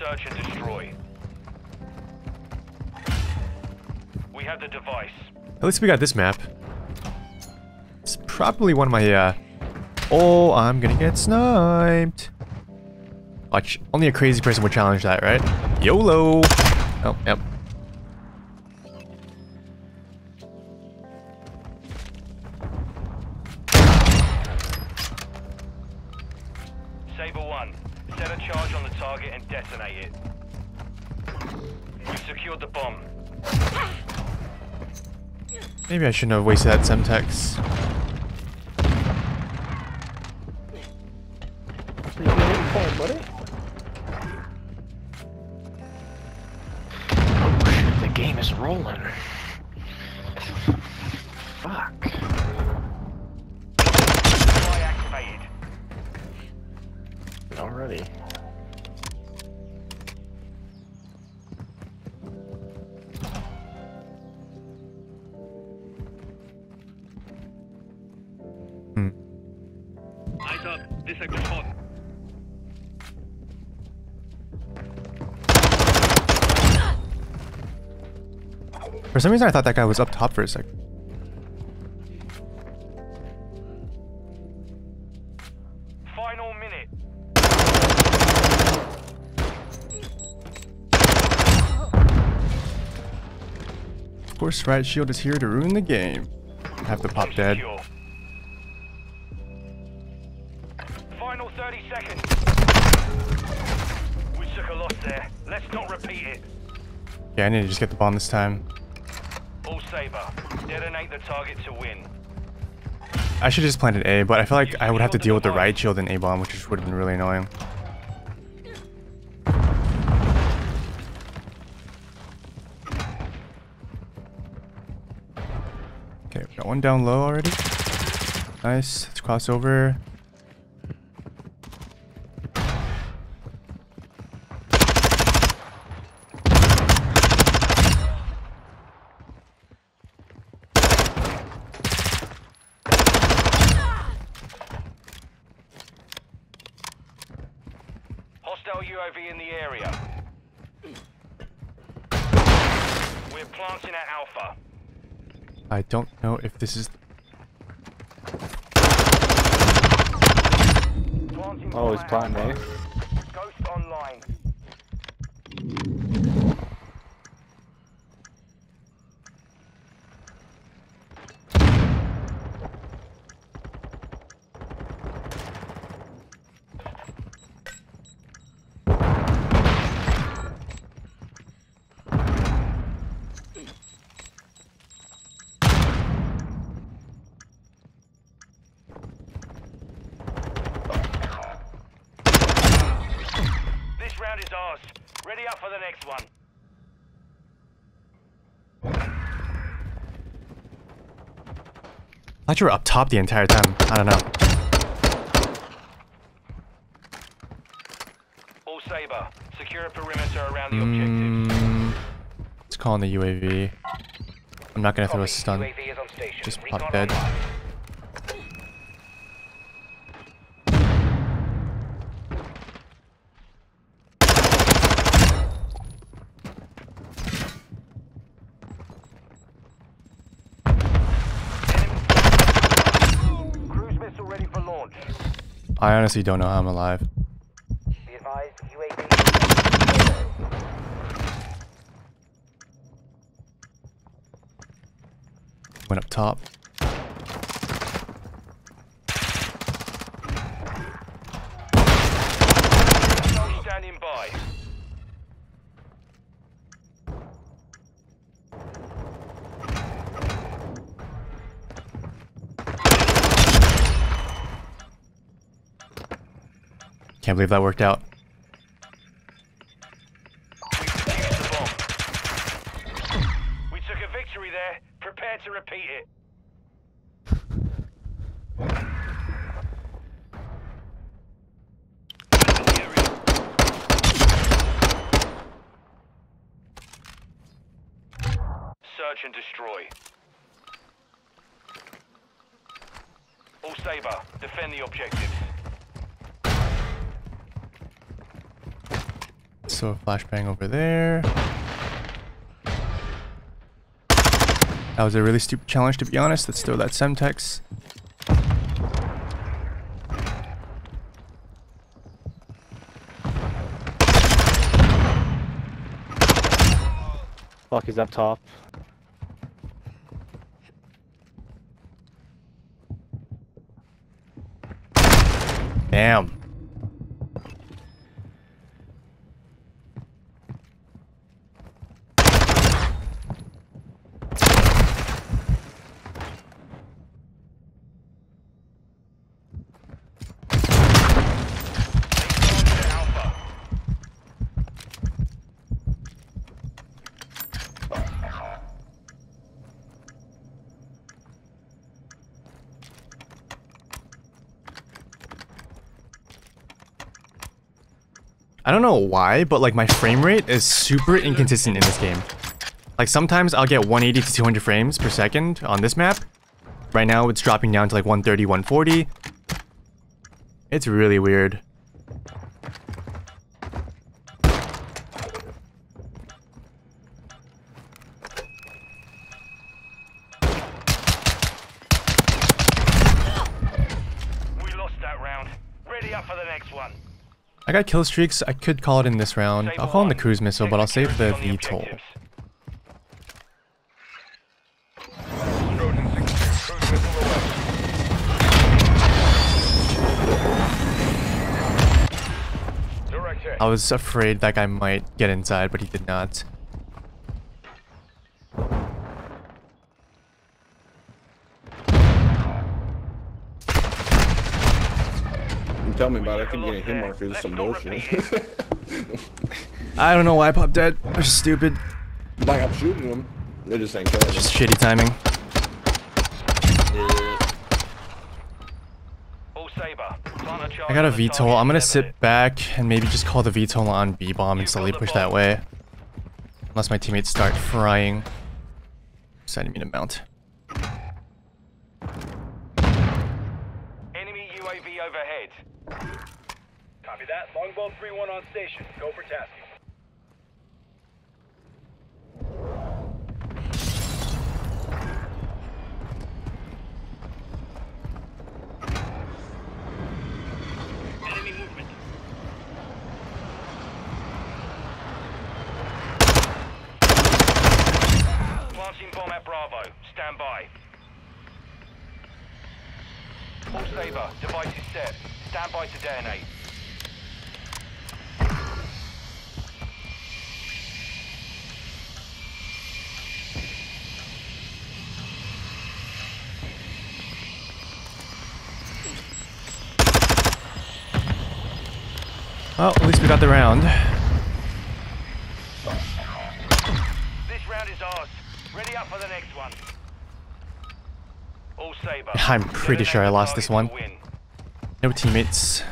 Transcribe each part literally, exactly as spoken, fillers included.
Search and destroy. We have the device. At least we got this map. It's probably one of my, uh... oh, I'm gonna get sniped. Watch, only a crazy person would challenge that, right? YOLO! Oh, yep. Saber one, set a charge on the target and detonate it. We've secured the bomb. Maybe I shouldn't have wasted that Semtex. Oh shit, the game is rolling. Fuck. Already. For some reason I thought that guy was up top for a sec. Final minute. Of course Riot Shield is here to ruin the game. I have to pop dead. Final thirty seconds. We took a loss there. Let's not repeat it. Yeah, I need to just get the bomb this time. Saber. Detonate the target to win. I should have just planted A, but I feel like I would have to deal with the Riot Shield and A bomb, which would have been really annoying. Okay, we got one down low already. Nice. Let's cross over. Hostile U A V in the area. We're planting at Alpha. I don't know if this is... Oh, it's plant A. Ghost online. Round is ours. Ready up for the next one. I thought you were up top the entire time. I don't know. All Saber, secure a perimeter around the objective. Mm, let's call in the U A V. I'm not gonna throw a stun. Just pop dead. I honestly don't know how I'm alive. Be advised, U A V. Went up top. Standing by. Can't believe that worked out. We defused the bomb. We took a victory there. Prepare to repeat it. Search and destroy. All Saber, defend the objectives. so a flashbang over there. That was a really stupid challenge, to be honest. Let's throw that Semtex. Fuck, he's up top. Damn. I don't know why, but like my frame rate is super inconsistent in this game. Like sometimes I'll get one eighty to two hundred frames per second on this map. Right now it's dropping down to like one thirty, one forty. It's really weird. We lost that round. Ready up for the next one. I got kill streaks. I could call it in this round. I'll call in the cruise missile, but I'll save the V TOL. I was afraid that guy might get inside, but he did not. Tell me about it. I think you're gonna hit marker. This is some bullshit. I don't know why I popped dead. I'm just stupid. Like, I'm shooting them. They just ain't killing them. Just shitty timing. I got a V TOL. I'm gonna sit back and maybe just call the V TOL on B-bomb and slowly push that way. Unless my teammates start frying. Sending me to mount. Enemy U A V overhead. Copy that. Longbow three one on station. Go for tasking. Enemy movement. Launching bomb at Bravo. Stand by. All saber. Device is set. Stand by to detonate. Well, at least we got the round. This round is ours. Ready up for the next one. All saber. I'm pretty sure I lost this one. No teammates.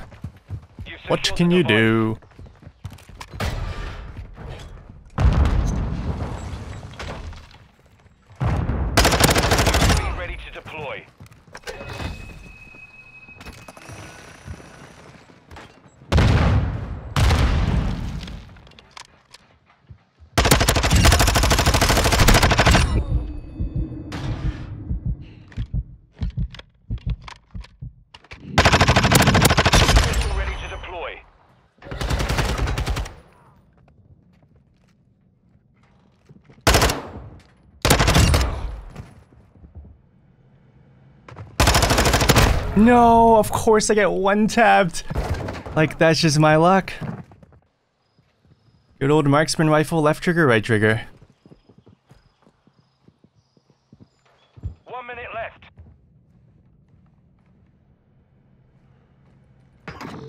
What can you do? Ready to deploy. No, of course I get one tapped. Like, that's just my luck. Good old marksman rifle, left trigger, right trigger. One minute left.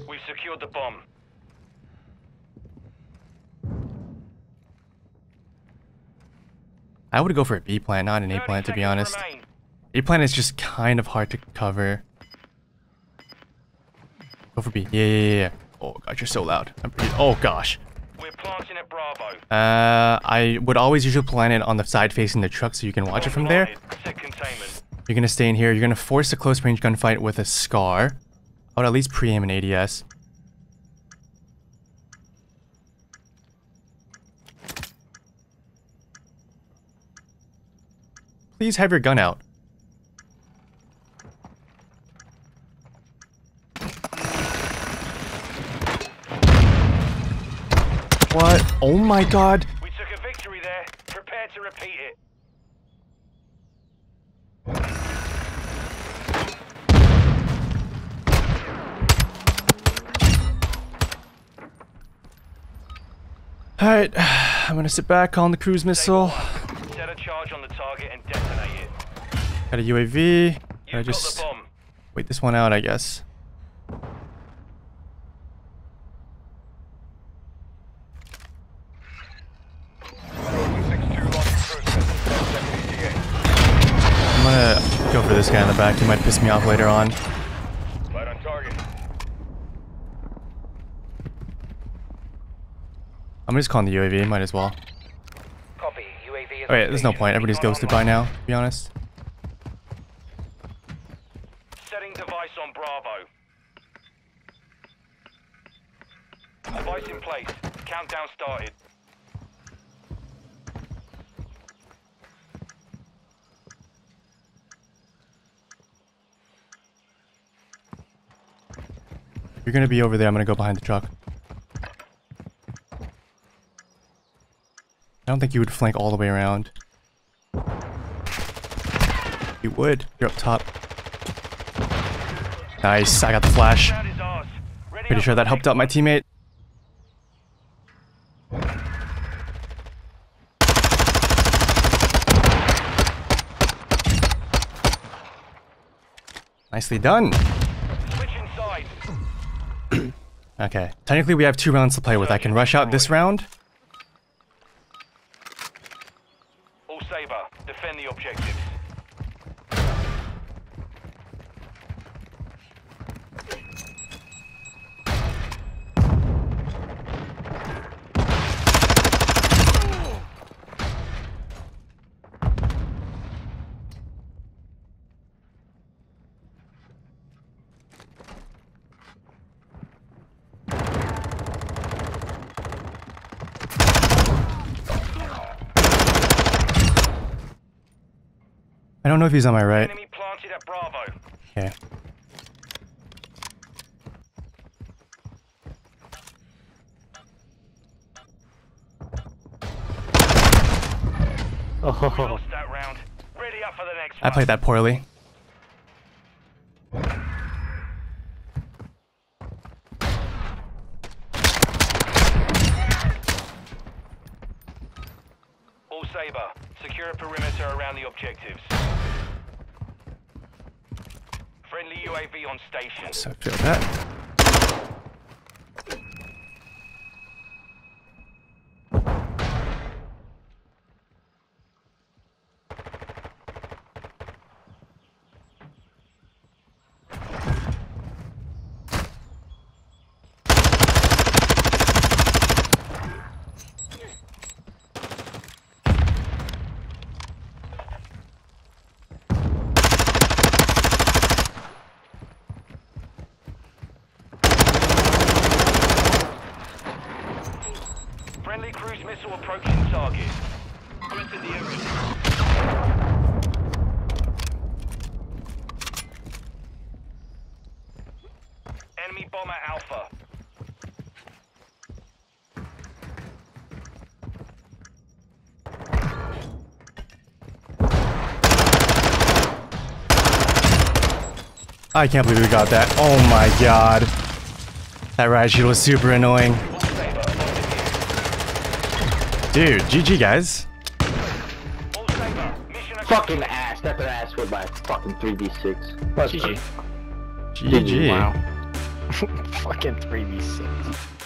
We've secured the bomb. I would go for a B plan, not an A plan, to be honest. Remain. A plan is just kind of hard to cover. Go for B. Yeah, yeah, yeah. Oh god, you're so loud. I'm pretty, oh gosh. We're planting at Bravo. Uh, I would always usually plant it on the side facing the truck so you can watch it from there. You're gonna stay in here. You're gonna force a close range gunfight with a SCAR. I would at least pre-aim an A D S. please have your gun out. What? Oh my god! We took a victory there. Prepare to repeat it. Alright, I'm gonna sit back on the cruise missile. Set a charge on the target and detonate it. Got a U A V. I just wait this one out, I guess. I'm gonna go for this guy in the back. He might piss me off later on. Right on target. I'm just calling the U A V. Might as well. Copy. U A V is. Oh yeah, there's no point. Everybody's ghosted by now, to be honest. Setting device on Bravo. Device in place. Countdown started. You're gonna be over there. I'm gonna go behind the truck. I don't think you would flank all the way around. You would. You're up top. Nice. I got the flash. Pretty sure that helped out my teammate. Nicely done. Okay, technically we have two rounds to play with. I can rush out this round. All Saber, defend the objective. I don't know if he's on my right. Enemy planted at Bravo. Okay. Oh. We lost that round. Ready up for the next I played that poorly. All Saber, secure a perimeter around the objectives. Friendly U A V on station. So feel that. Friendly cruise missile approaching target. Threaten the area. Enemy bomber Alpha. I can't believe we got that. Oh my god. That riot shield was super annoying. Dude, G G guys. Fucking ass. That ass with my fucking three V six. That's G G. G G. Wow. Fucking three V six.